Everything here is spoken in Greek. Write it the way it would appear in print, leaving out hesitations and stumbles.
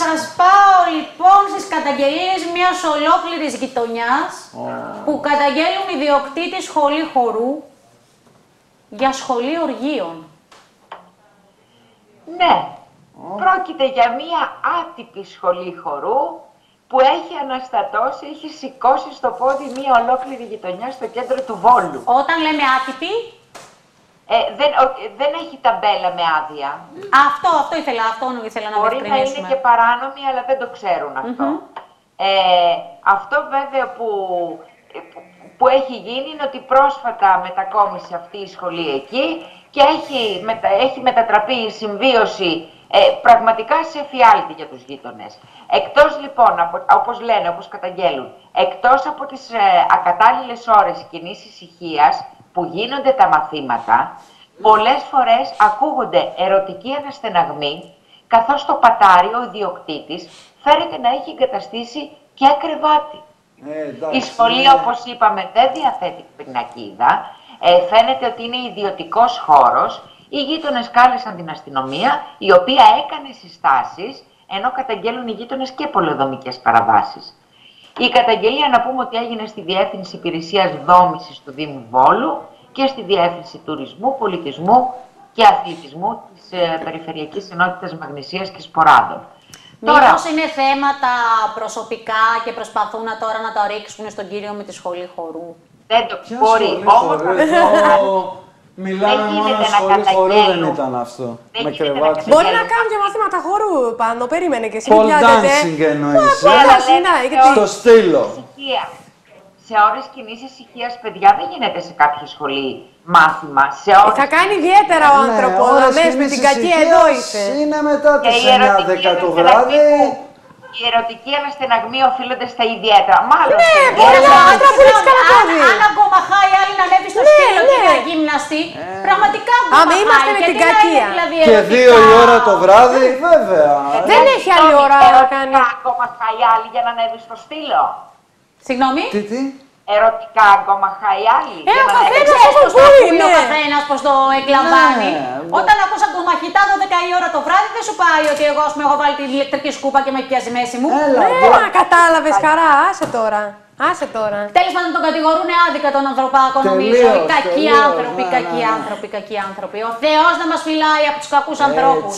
σας πάω λοιπόν στις καταγγελίες μιας ολόκληρης γειτονιάς που καταγγέλουν ιδιοκτήτη σχολή χορού για σχολή οργίων. Ναι, πρόκειται για μια άτυπη σχολή χορού που έχει αναστατώσει, έχει σηκώσει στο πόδι μια ολόκληρη γειτονιά στο κέντρο του Βόλου. Όταν λέμε άτυπη... δεν έχει ταμπέλα με άδεια. Αυτό ήθελα να διευκρινίσουμε. Μπορεί να είναι και παράνομη, αλλά δεν το ξέρουν αυτό. Αυτό βέβαια που έχει γίνει είναι ότι πρόσφατα μετακόμισε αυτή η σχολή εκεί και έχει μετατραπεί η συμβίωση πραγματικά σε φιάλτη για τους γείτονες. Εκτός λοιπόν, όπως καταγγέλουν, εκτός από τις ακατάλληλες ώρες κινήσεις ησυχίας που γίνονται τα μαθήματα, πολλές φορές ακούγονται ερωτικοί αναστεναγμοί, καθώς το πατάρι, ο ιδιοκτήτης, φέρεται να έχει εγκαταστήσει και κρεβάτι. Η σχολή, όπως είπαμε, δεν διαθέτει πινακίδα, φαίνεται ότι είναι ιδιωτικός χώρος. Οι γείτονες κάλεσαν την αστυνομία, η οποία έκανε συστάσεις, ενώ καταγγέλουν οι γείτονες και πολεοδομικές παραβάσεις. Η καταγγελία, να πούμε ότι έγινε στη Διεύθυνση Υπηρεσίας Δόμησης του Δήμου Βόλου και στη Διεύθυνση Τουρισμού, Πολιτισμού και Αθλητισμού της Περιφερειακής Ενότητας Μαγνησίας και Σποράδων. Μήπως είναι θέματα προσωπικά και προσπαθούν τώρα να τα ρίξουν στον κύριο με τη σχολή χορού? Δεν το μπορεί. Μιλάμε μόνο σχολή χορού, δεν ήταν αυτό. Με κρεβάτι. Μπορεί να κάνουν και μαθήματα χορού πάνω, περίμενε και εσύ. Πολ ντάνσινγκ εννοείς. Στο στήλο. Σε ώρες κινήσεις ησυχίας, παιδιά, δεν γίνεται σε κάποια σχολή μάθημα. Θα κάνει ιδιαίτερα ο άνθρωπος, με την κακή εδώ ήρθε. Είναι μετά τις 9-10 το βράδυ. Οι ερωτικοί αναστεναγμοί οφείλονται στα ιδιαίτερα. Μάλλον. Ναι, μπορεί να ανατραπούλει καλοκαίρι. Αν ακόμα χάει, άλλη να ανέβει στο στήλο και να γυμναστεί. Πραγματικά ακόμα χάει. Άμα είμαστε με την κακία. Και 2 η ώρα το βράδυ, βέβαια. Δεν έχει άλλη ώρα να κάνει. Ακόμα χάει, άλλη για να ανέβει στο στήλο. Συγγνώμη. Ερωτικά ακόμα χάει, άλλη. Δεν ξέρει πώ το ακούει ο καθένα, πώ το εκλαμβάνει. Όταν ακούσα το μαχητά 12 η ώρα το βράδυ, δεν σου πάει ότι εγώ έχω βάλει την ηλεκτρική σκούπα και με πιάζει μέση μου. Έλα, κατάλαβε χαρά, άσε τώρα. Άσε τώρα. Τέλος πάντων, τον κατηγορούν άδικα τον ανθρωπάκο, νομίζω. Κακοί άνθρωποι, κακοί άνθρωποι, κακοί άνθρωποι. Ο Θεός να μας φυλάει από τους κακούς ανθρώπους.